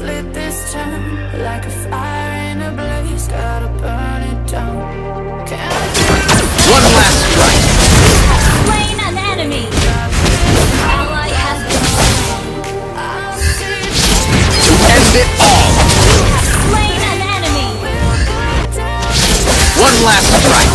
lit this town like a fire in a blaze, gotta burn it down. Can I just... One last strike! You have slain an enemy! Ally has been slain. To end it all! You have slain an enemy! One last strike!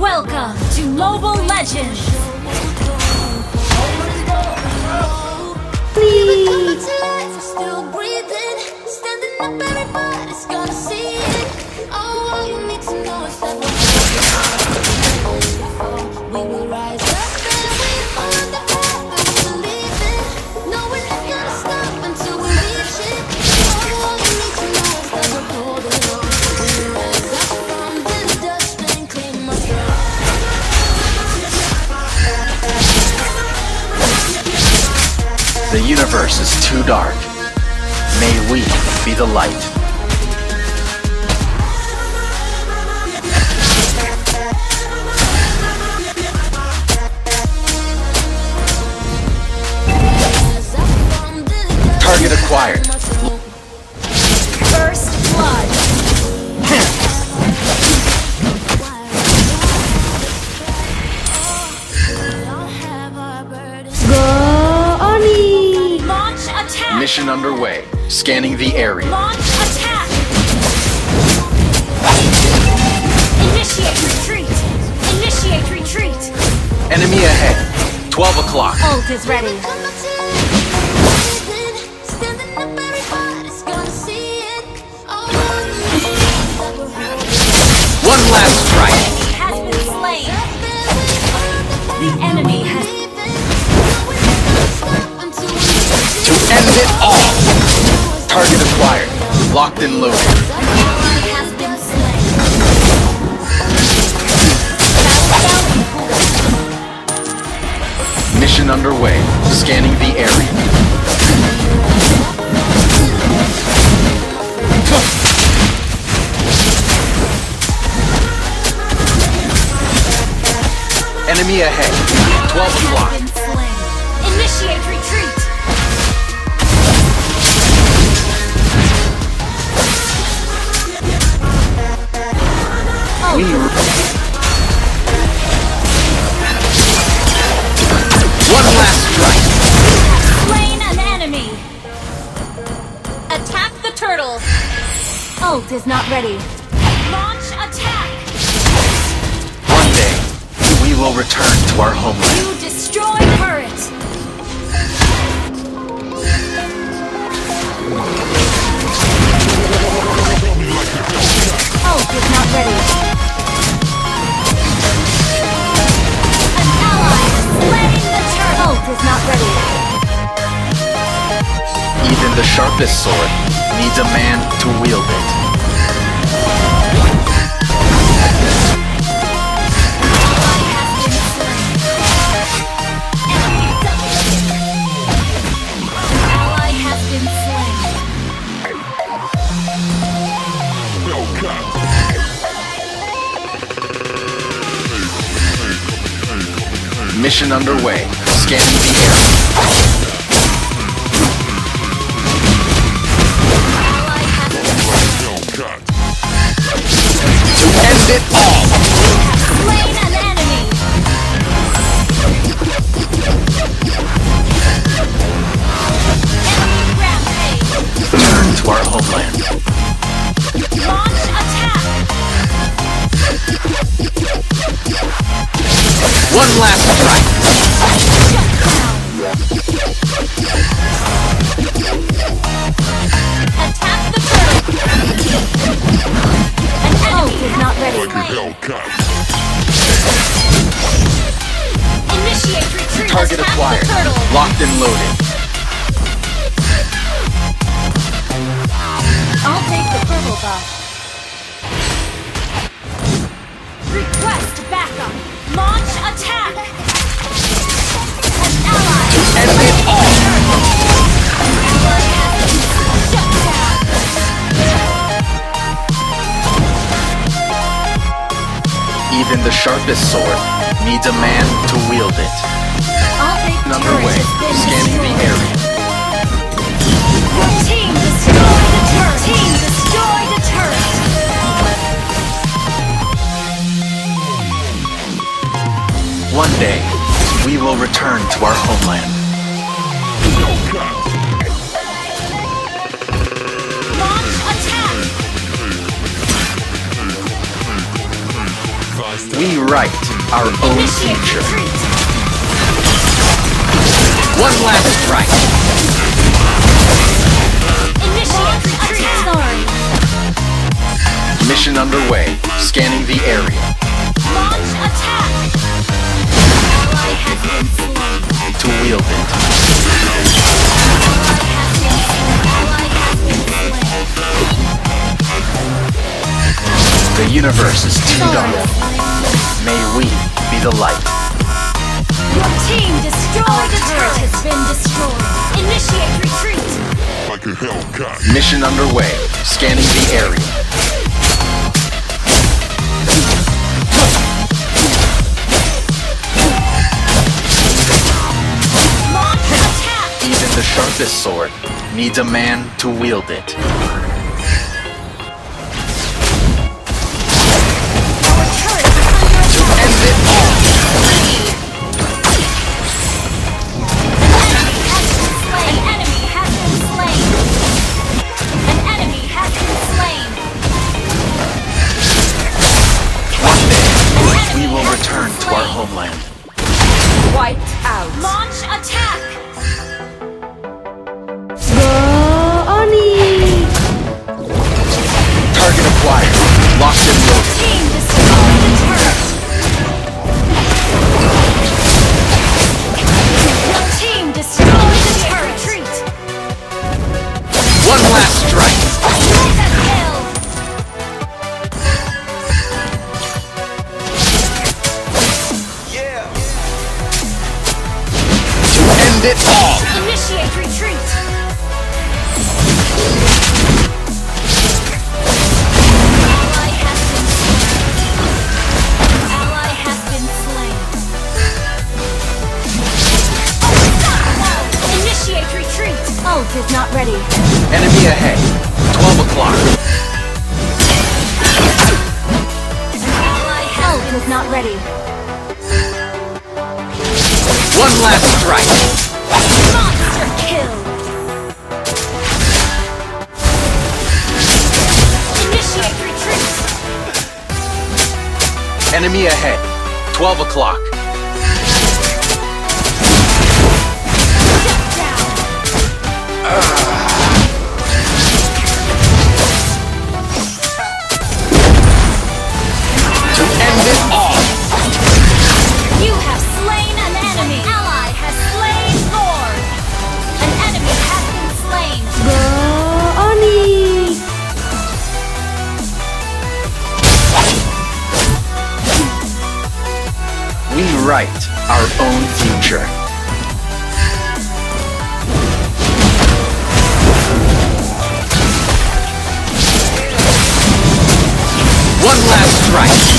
Welcome to Mobile Legends! Please! Still breathing, standing up, everybody's gonna see it. All you need to know is that we will rise up and we follow the path that we believe in. No, we're not gonna stop until we reach it. All you need to know is that we're holding on. We will rise up from the dust and claim our throne. The universe is too dark. May we be the light. Target acquired. First blood. Mission underway. Scanning the area. Launch attack! Initiate retreat! Initiate retreat! Enemy ahead. 12 o'clock. Ult is ready. One last strike. Has been slain. The enemy has been slain. End it all! Target acquired. Locked and loaded. Mission underway. Scanning the area. Enemy ahead. 12 block. Initiate retreat! One last strike. Slain an enemy. Attack the turtle. Ult is not ready. Launch attack. One day, we will return to our homeland. You destroy turret. Ult is not ready. Is not ready. Even the sharpest sword needs a man to wield it. Ally has been slain. Ally has been slain. Mission underway. Scanning the air. To end it all! Slain an enemy! One last strike. Attack the bird. An enemy is not ready. Initiate retreat. Target acquired. Locked and loaded. I'll take the purple buff. Request backup! Launch attack! An ally! Enemy is off! Shut down! Even the sharpest sword needs a man to wield it. Number way, scanning the area. Team destroy the turret! Team destroy the turret! One day, we will return to our homeland. Launch attack! We write our own future. One last strike! Initiate attack! Mission underway, scanning the area. Launch attack! To wield it. The universe is too dark. May we be the light. Your team destroyed. The turret has been destroyed. Initiate retreat. Like a hellcat. Mission underway. Scanning the area. The sharpest sword needs a man to wield it. Our turret is under attack. To end it all. An enemy has been slain. An enemy has been slain. One day, we will return to our homeland. Wiped out. Launch attack. Target acquired. Locked and loaded. Team destroy the turret. Your team destroy the turret. Retreat. One last strike. Yeah. To end it all. Initiate retreat. Is not ready. Enemy ahead. 12 o'clock. Elf is not ready. One last strike. Monster kill. Initiate retreat. Enemy ahead. 12 o'clock. Write our own future. One last strike.